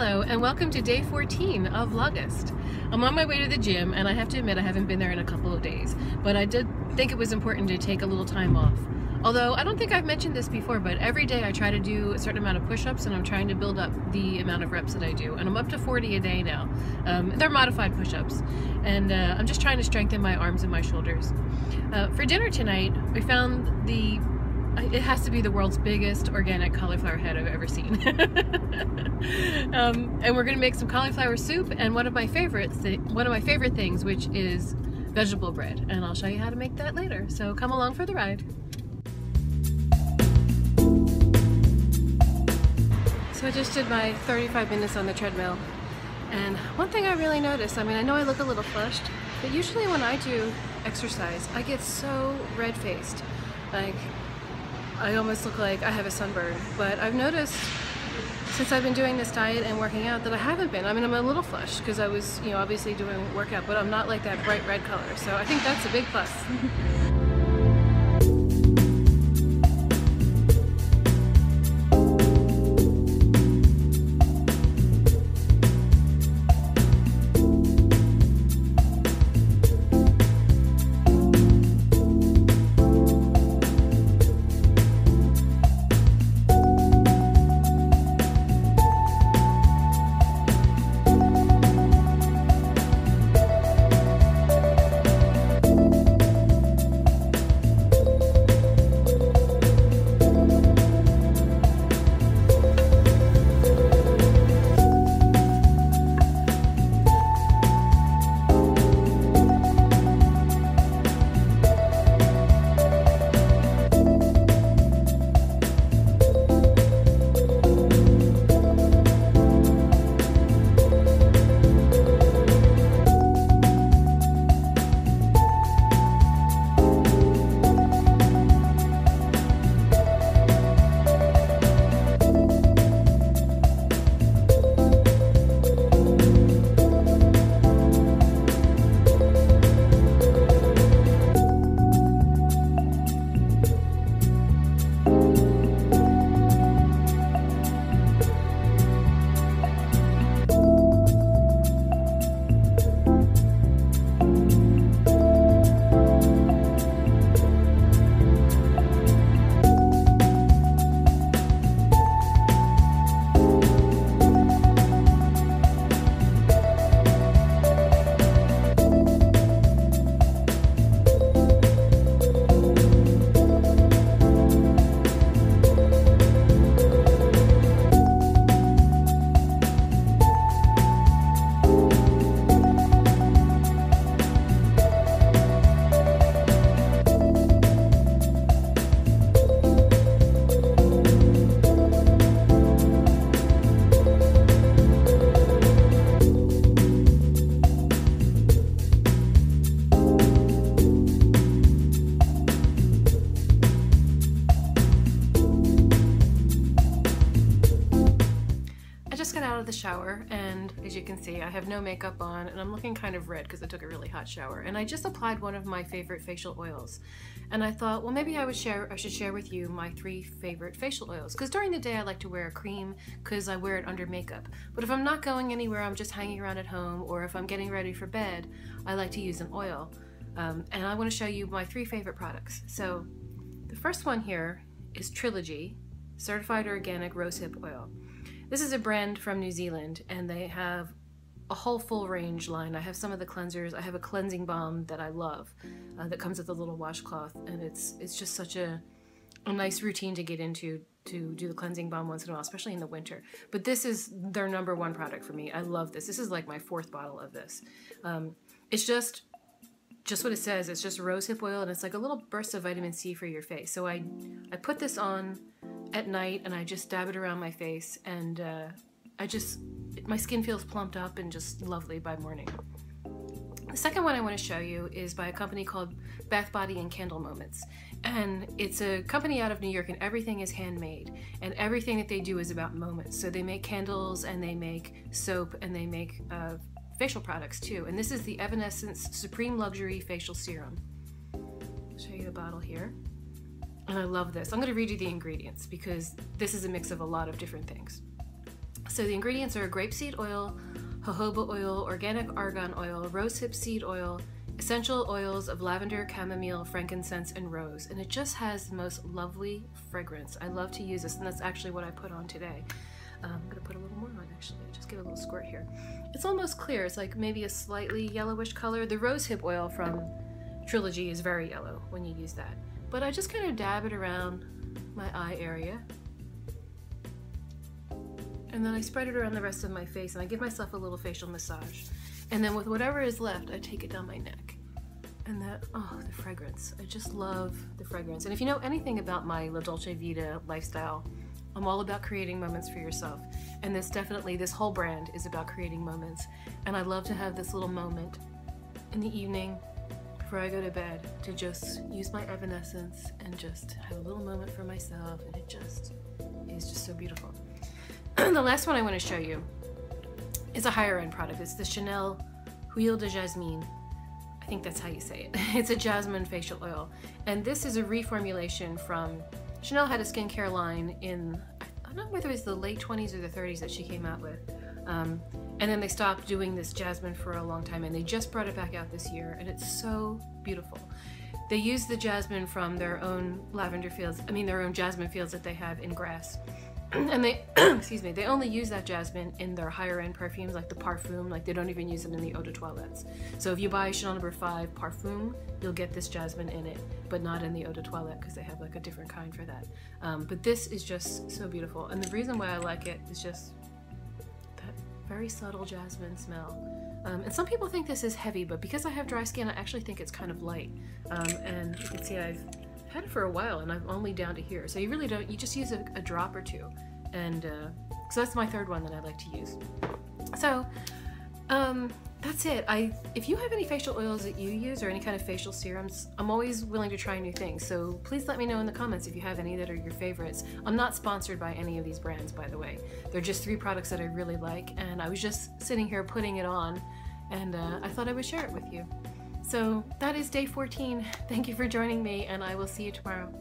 Hello and welcome to day 14 of Vlogust. I'm on my way to the gym and I have to admit I haven't been there in a couple of days, but I did think it was important to take a little time off. Although I don't think I've mentioned this before, but every day I try to do a certain amount of push-ups and I'm trying to build up the amount of reps that I do, and I'm up to 40 a day now. They're modified push-ups, and I'm just trying to strengthen my arms and my shoulders. For dinner tonight we found it has to be the world's biggest organic cauliflower head I've ever seen. And we're going to make some cauliflower soup and one of my favorite things, which is vegetable bread, and I'll show you how to make that later, so come along for the ride. So I just did my 35 minutes on the treadmill, and one thing I really noticed, I mean, I know I look a little flushed, but usually when I do exercise I get so red-faced, like I almost look like I have a sunburn. But I've noticed since I've been doing this diet and working out that I haven't been. I mean, I'm a little flushed because I was, you know, obviously doing workout, but I'm not like that bright red color. So I think that's a big plus. The shower, and as you can see I have no makeup on and I'm looking kind of red because I took a really hot shower, and I just applied one of my favorite facial oils, and I thought, well, maybe I should share with you my three favorite facial oils, because during the day I like to wear a cream because I wear it under makeup, but if I'm not going anywhere, I'm just hanging around at home, or if I'm getting ready for bed, I like to use an oil. And I want to show you my three favorite products. So the first one here is Trilogy Certified Organic Rosehip Oil. This is a brand from New Zealand, and they have a whole full range line. I have some of the cleansers. I have a cleansing balm that I love that comes with a little washcloth, and it's just such a nice routine to get into, to do the cleansing balm once in a while, especially in the winter. But this is their number one product for me. I love this. This is like my fourth bottle of this. It's just what it says. It's just rosehip oil, and it's like a little burst of vitamin C for your face. So I put this on at night and I just dab it around my face, and my skin feels plumped up and just lovely by morning. The second one I want to show you is by a company called Bath Body and Candle Moments, and it's a company out of New York, and everything is handmade, and everything that they do is about moments. So they make candles and they make soap and they make facial products too, and this is the Evanescence Supreme Luxury Facial Serum. I'll show you the bottle here. And I love this. I'm going to read you the ingredients because this is a mix of a lot of different things. So the ingredients are grapeseed oil, jojoba oil, organic argan oil, rosehip seed oil, essential oils of lavender, chamomile, frankincense, and rose. And it just has the most lovely fragrance. I love to use this, and that's actually what I put on today. I'm gonna put a little more on actually, just give it a little squirt here. It's almost clear, it's like maybe a slightly yellowish color. The rosehip oil from Trilogy is very yellow when you use that. But I just kind of dab it around my eye area. And then I spread it around the rest of my face and I give myself a little facial massage. And then with whatever is left, I take it down my neck. And that, oh, the fragrance. I just love the fragrance. And if you know anything about my La Dolce Vita lifestyle, I'm all about creating moments for yourself. And this definitely, this whole brand is about creating moments. And I love to have this little moment in the evening before I go to bed to just use my Evanescence and just have a little moment for myself. And it just is just so beautiful. The last one I want to show you is a higher end product. It's the Chanel Huile de Jasmine. I think that's how you say it. It's a jasmine facial oil. And this is a reformulation from, Chanel had a skincare line in, I don't know whether it was the late 20s or the 30s that she came out with. And then they stopped doing this jasmine for a long time and they just brought it back out this year and it's so beautiful. They use the jasmine from their own lavender fields, I mean their own jasmine fields that they have in grass. And they, excuse me, they only use that jasmine in their higher end perfumes like the Parfum, like they don't even use it in the eau de toilettes. So if you buy Chanel No. 5 Parfum, you'll get this jasmine in it, but not in the eau de toilette because they have like a different kind for that. But this is just so beautiful. And the reason why I like it is just that very subtle jasmine smell. And some people think this is heavy, but because I have dry skin, I actually think it's kind of light. And you can see I've had it for a while and I'm only down to here, so you really don't, you just use a drop or two. And so that's my third one that I like to use. So that's it. If you have any facial oils that you use or any kind of facial serums, I'm always willing to try new things, so please let me know in the comments if you have any that are your favorites. I'm not sponsored by any of these brands, by the way. They're just three products that I really like, and I was just sitting here putting it on and I thought I would share it with you. So that is day 14. Thank you for joining me, and I will see you tomorrow.